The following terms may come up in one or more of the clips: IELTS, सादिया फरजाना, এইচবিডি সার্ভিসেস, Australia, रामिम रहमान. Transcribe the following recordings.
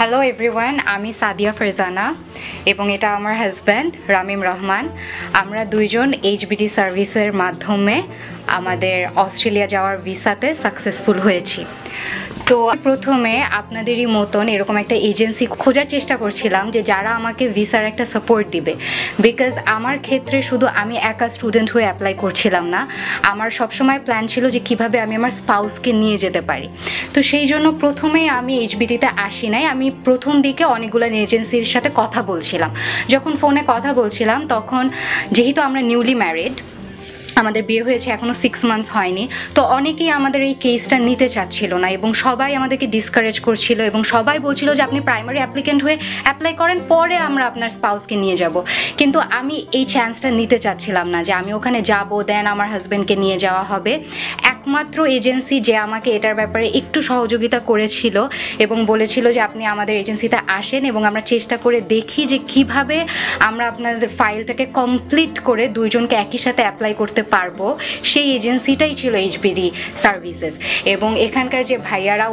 Hello everyone आमी सादिया फरजाना एबं एटा आमार हजबैंड रामिम रहमान। आमरा दुइजन एचबीडी सार्विसेर माध्यमे आमादेर अस्ट्रेलिया जावार भिसाते सक्सेसफुल होयेछि। तो प्रथमे आपनादेरই मतन এরকম একটা এজেন্সি খোঁজার চেষ্টা করছিলাম যে যারা আমাকে ভিসার একটা সাপোর্ট দিবে, বিকজ আমার ক্ষেত্রে শুধু আমি একা স্টুডেন্ট হয়ে অ্যাপ্লাই করছিলাম না, আমার সবসময় প্ল্যান ছিল যে কিভাবে আমি আমার স্পাউসকে নিয়ে যেতে পারি। তো সেই জন্য প্রথমেই আমি এইচবিটিতে আসি নাই। আমি প্রথম দিকে অনেকগুলো এজেন্সির সাথে কথা বলছিলাম। যখন ফোনে কথা বলছিলাম তখন যেহেতু আমরা নিউলি ম্যারিড, আমাদের বিয়ে হয়েছে এখনও 6 মান্থস হয়নি, তো অনেকেই আমাদের এই কেসটা নিতে চাচ্ছিল না এবং সবাই আমাদেরকে ডিসকারেজ করছিল এবং সবাই বলছিল যে আপনি প্রাইমারি অ্যাপ্লিকেন্ট হয়ে অ্যাপ্লাই করেন, পরে আমরা আপনার স্পাউসকে নিয়ে যাব। কিন্তু আমি এই চান্সটা নিতে চাচ্ছিলাম না যে আমি ওখানে যাব দেন আমার হাজব্যান্ডকে নিয়ে যাওয়া হবে। একমাত্র এজেন্সি যে আমাকে এটার ব্যাপারে একটু সহযোগিতা করেছিল এবং বলেছিল যে আপনি আমাদের এজেন্সিতে আসেন এবং আমরা চেষ্টা করে দেখি যে কিভাবে আমরা আপনাদের ফাইলটাকে কমপ্লিট করে দুইজনকে একই সাথে অ্যাপ্লাই করতে পারবো, সেই এজেন্সিটাই ছিল এইচবিডি সার্ভিসেস। এবং এখানকার যে ভাইয়ারা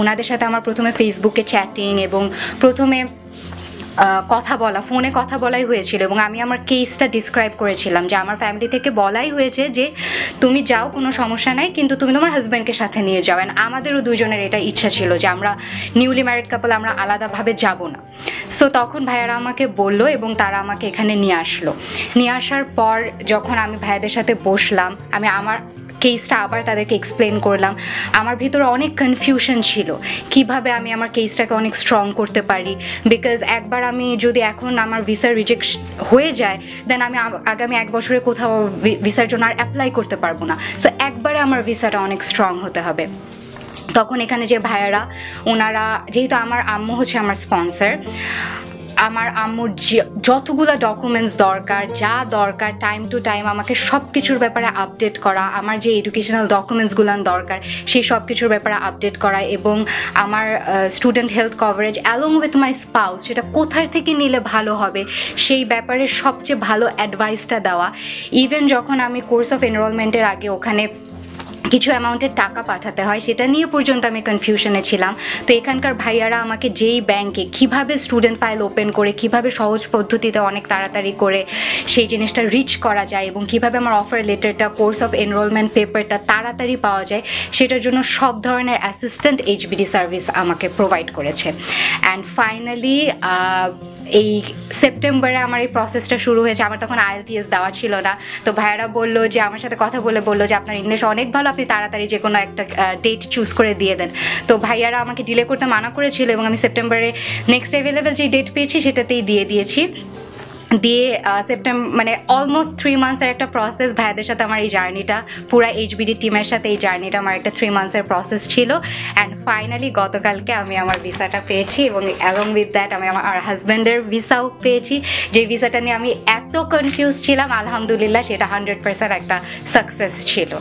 ওনাদের সাথে আমার প্রথমে ফেসবুকে চ্যাটিং এবং প্রথমে কথা বলা, ফোনে কথা বলাই হয়েছিল এবং আমি আমার কেসটা ডিসক্রাইব করেছিলাম যে আমার ফ্যামিলি থেকে বলাই হয়েছে যে তুমি যাও, কোনো সমস্যা নাই, কিন্তু তুমি তোমার হাজব্যান্ডকে সাথে নিয়ে যাও। অ্যান্ড আমাদেরও দুজনের এটা ইচ্ছা ছিল যে আমরা নিউলি ম্যারিড কাপল, আমরা আলাদাভাবে যাব না। সো তখন ভাইয়ারা আমাকে বললো এবং তারা আমাকে এখানে নিয়ে আসলো। নিয়ে আসার পর যখন আমি ভাইয়াদের সাথে বসলাম, আমি আমার কেসটা আবার তাদেরকে এক্সপ্লেন করলাম। আমার ভিতরে অনেক কনফিউশন ছিল কিভাবে আমি আমার কেসটাকে অনেক স্ট্রং করতে পারি, বিকজ একবার আমি যদি এখন আমার ভিসার রিজেক্ট হয়ে যায় দেন আমি আগামী 1 বছরে কোথাও ভিসার জন্য আর অ্যাপ্লাই করতে পারবো না। সো একবারে আমার ভিসাটা অনেক স্ট্রং হতে হবে। তখন এখানে যে ভাইয়ারা, ওনারা যেহেতু আমার আম্মু হচ্ছে আমার স্পন্সর, আমার আম্মুর যতগুলো ডকুমেন্টস দরকার, যা দরকার টাইম টু টাইম আমাকে সব কিছুর ব্যাপারে আপডেট করা, আমার যে এডুকেশনাল ডকুমেন্টসগুলো দরকার সেই সব কিছুর ব্যাপারে আপডেট করা এবং আমার student health coverage along with my spouse, সেটা কোথার থেকে নিলে ভালো হবে সেই ব্যাপারে সবচেয়ে ভালো অ্যাডভাইসটা দেওয়া। ইভেন যখন আমি কোর্স অফ এনরোলমেন্টের আগে ওখানে কিছু অ্যামাউন্টের টাকা পাঠাতে হয় সেটা নিয়ে পর্যন্ত আমি কনফিউশনে ছিলাম। তো এখানকার ভাইয়ারা আমাকে যেই ব্যাংকে কিভাবে স্টুডেন্ট ফাইল ওপেন করে কিভাবে সহজ পদ্ধতিতে অনেক তাড়াতাড়ি করে সেই জিনিসটা রিচ করা যায় এবং কিভাবে আমার অফার লেটারটা, কোর্স অফ এনরোলমেন্ট পেপারটা তাড়াতাড়ি পাওয়া যায় সেটার জন্য সব ধরনের অ্যাসিস্ট্যান্ট এইচবিডি সার্ভিস আমাকে প্রোভাইড করেছে। অ্যান্ড ফাইনালি এই সেপ্টেম্বরে আমার এই প্রসেসটা শুরু হয়েছে। আমার তখন IELTS দেওয়া ছিল না, তো ভাইয়ারা বললো যে আমার সাথে কথা বলে বললো যে আপনার ইংলিশ অনেক ভালো, আপনি তাড়াতাড়ি যে কোনো একটা ডেট চুজ করে দিয়ে দেন। তো ভাইয়ারা আমাকে ডিলে করতে মানা করেছিল এবং আমি সেপ্টেম্বরে নেক্সট অ্যাভেলেবেল যে ডেট পেয়েছি সেটাতেই দিয়ে দিয়েছি। দিয়ে সেপ্টেম্বর মানে অলমোস্ট 3 মান্থসের একটা প্রসেস, ভাইয়াদের সাথে আমার এই জার্নিটা, পুরো এইচবিডি টিমের সাথে এই জার্নিটা আমার একটা 3 মান্থসের প্রসেস ছিল। অ্যান্ড ফাইনালি গতকালকে আমি আমার ভিসাটা পেয়েছি এবং অ্যালং উইথ দ্যাট আমি আমার হাজব্যান্ডের ভিসাও পেয়েছি। যে ভিসাটা নিয়ে আমি এত কনফিউজ ছিলাম, আলহামদুলিল্লাহ সেটা 100% একটা সাকসেস ছিল।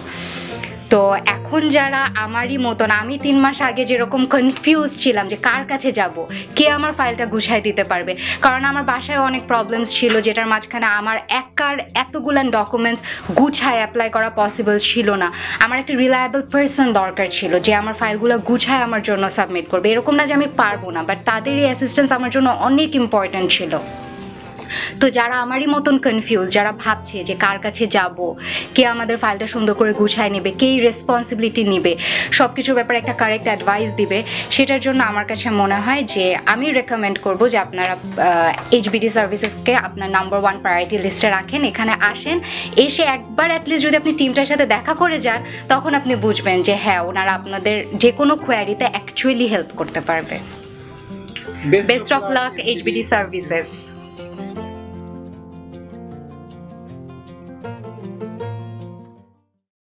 তো এখন যারা আমারই মতন, আমি 3 মাস আগে যেরকম কনফিউজ ছিলাম যে কার কাছে যাব, কে আমার ফাইলটা গুছাই দিতে পারবে, কারণ আমার বাসায় অনেক প্রবলেমস ছিল যেটার মাঝখানে আমার একার এতগুলান ডকুমেন্টস গুছায় অ্যাপ্লাই করা পসিবল ছিল না। আমার একটা রিলায়েবল পার্সন দরকার ছিল যে আমার ফাইলগুলো গুছায় আমার জন্য সাবমিট করবে। এরকম না যে আমি পারবো না, বাট তাদের এই অ্যাসিস্ট্যান্স আমার জন্য অনেক ইম্পর্ট্যান্ট ছিল। তো যারা আমারই মতন কনফিউজ, যারা ভাবছে যে কার কাছে যাব, কে আমাদের ফাইলটা সুন্দর করে গুছায় নেবে, কে রেসপন্সিবিলিটি নেবে, সব কিছুর ব্যাপারে একটা কারেক্ট অ্যাডভাইস দিবে, সেটার জন্য আমার কাছে মনে হয় যে আমি রেকমেন্ড করব যে আপনারা এইচবিডি সার্ভিসেসকে আপনার নাম্বার 1 প্রায়োরিটি লিস্টে রাখেন। এখানে আসেন, এসে একবার অ্যাটলিস্ট যদি আপনি টিমটার সাথে দেখা করে যান তখন আপনি বুঝবেন যে হ্যাঁ, ওনারা আপনাদের যে কোনো কোয়ারিতে অ্যাকচুয়ালি হেল্প করতে পারবে। Best of luck এইচবিডি সার্ভিসেস।